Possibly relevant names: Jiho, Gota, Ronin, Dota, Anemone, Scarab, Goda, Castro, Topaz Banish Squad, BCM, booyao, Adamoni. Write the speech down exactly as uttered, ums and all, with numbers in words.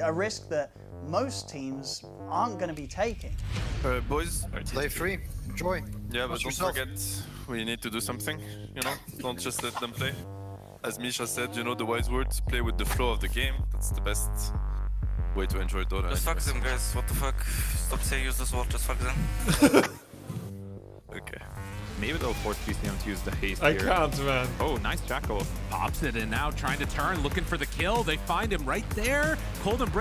a risk that most teams aren't going to be taking. Uh, boys, play free, enjoy. Yeah, but don't forget, we need to do something, you know? Don't just let them play. As Misha said, you know, the wise words, play with the flow of the game. That's the best way to enjoy Dota. Just fuck them, guys, what the fuck? Stop saying use this word, just fuck them. Okay. Maybe they'll force B C M to use the haste I here. can't, man. Oh, nice Jackal. Pops it, and now trying to turn, looking for the kill. They find him right there. Cold and break.